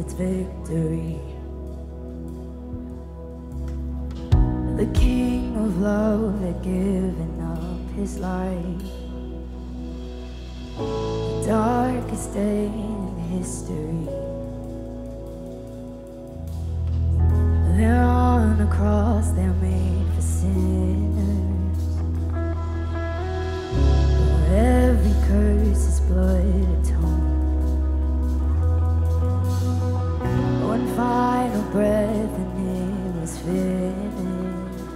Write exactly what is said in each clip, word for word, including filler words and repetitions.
its victory. The King of Love had given up his life. The darkest day in history. There on a cross they're made for sinners. For every curse is blood atoned. One final breath and it was finished.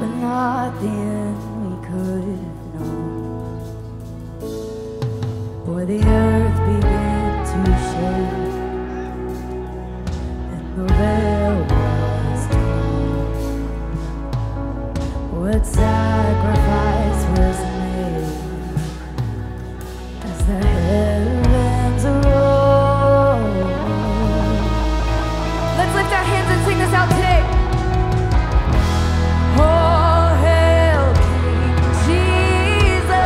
But not the end we could have known. For the earth began to shake, and the veil was torn. What sacrifice was made as the heavens roared? Let's lift our hands and sing this out today. Jesus.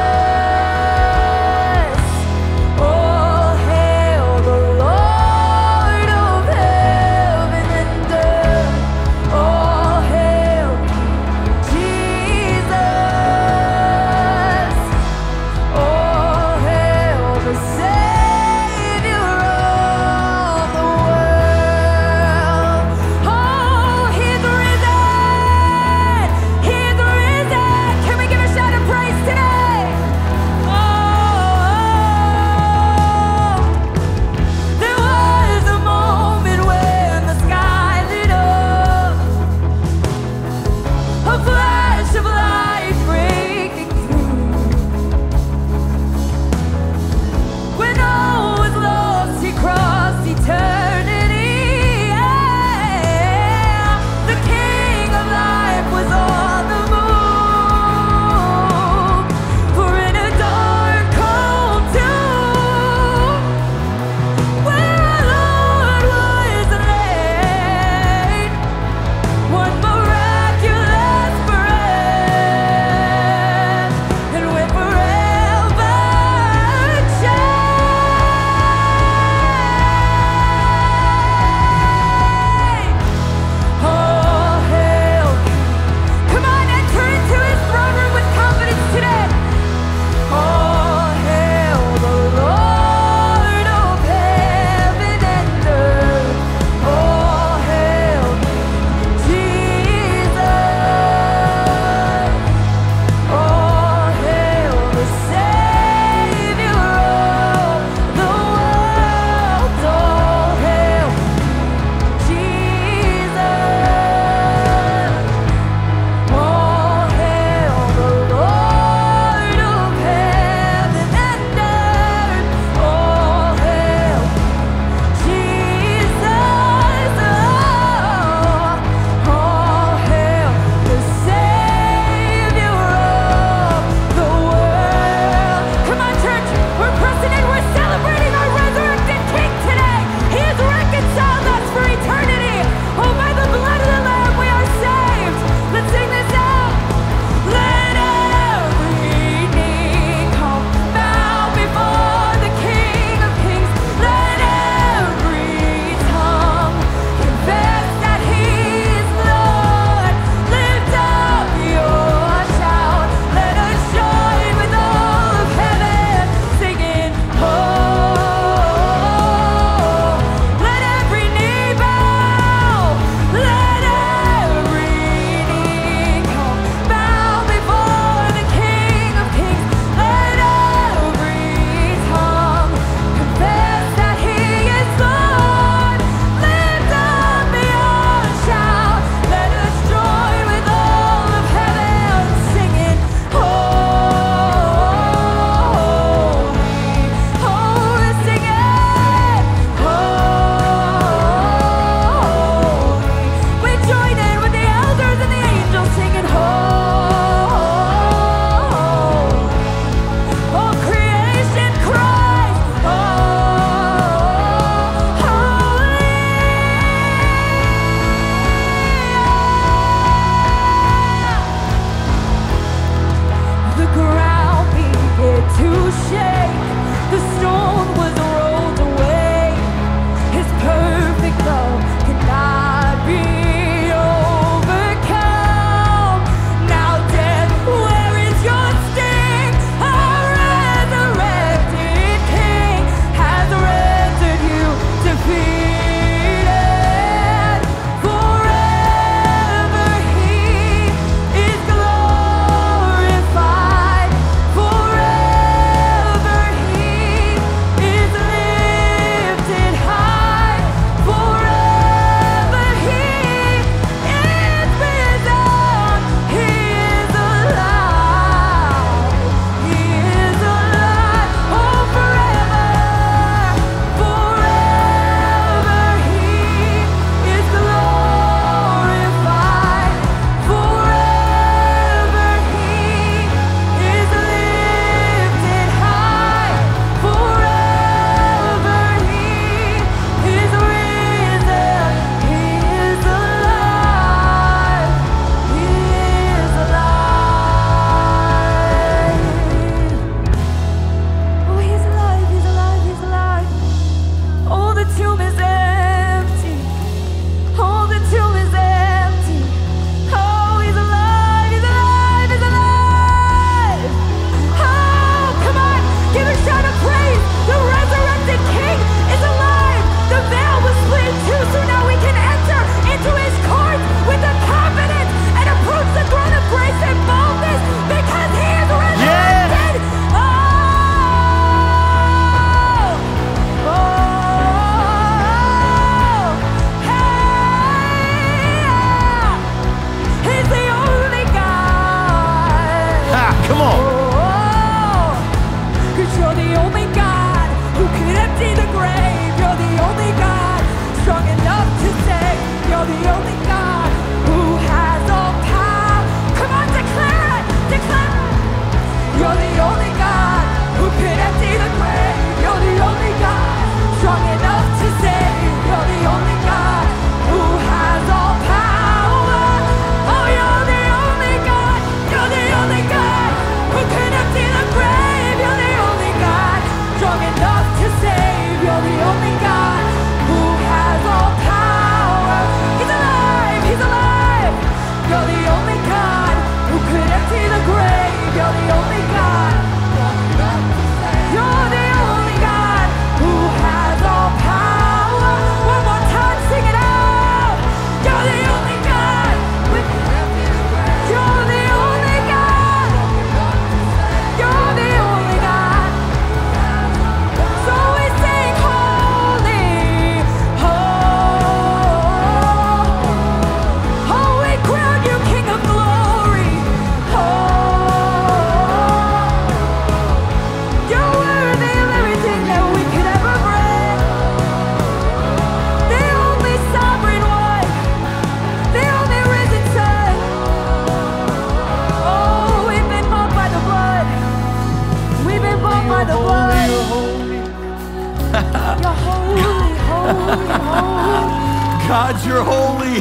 God, you're holy.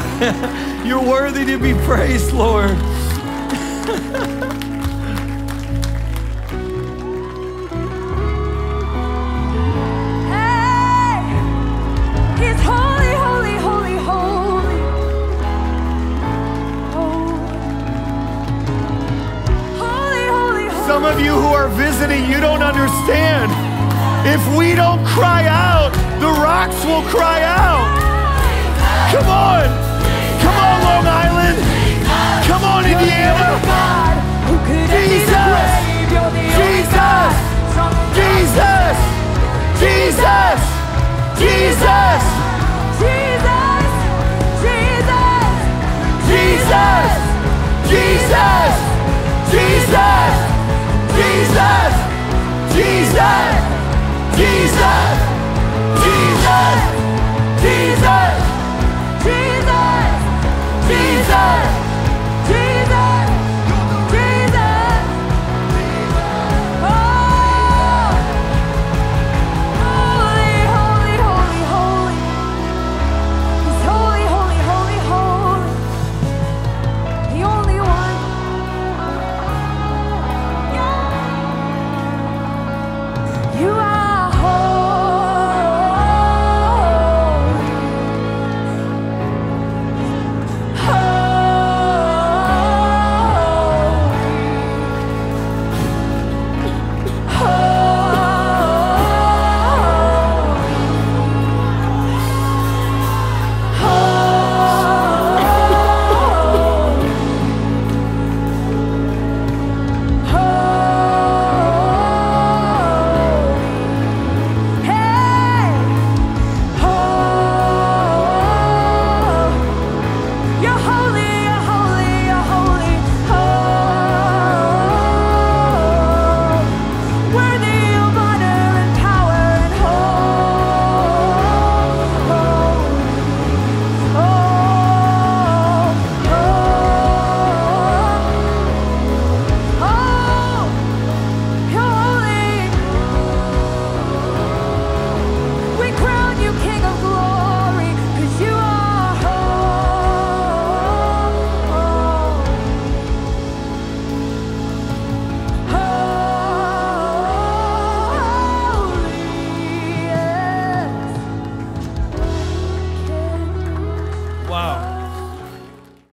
You're worthy to be praised, Lord. Hey, He's holy, holy, holy, holy. Holy, holy, holy. Some of you who are visiting, you don't understand. If we don't cry out, the rocks will cry out. Come on!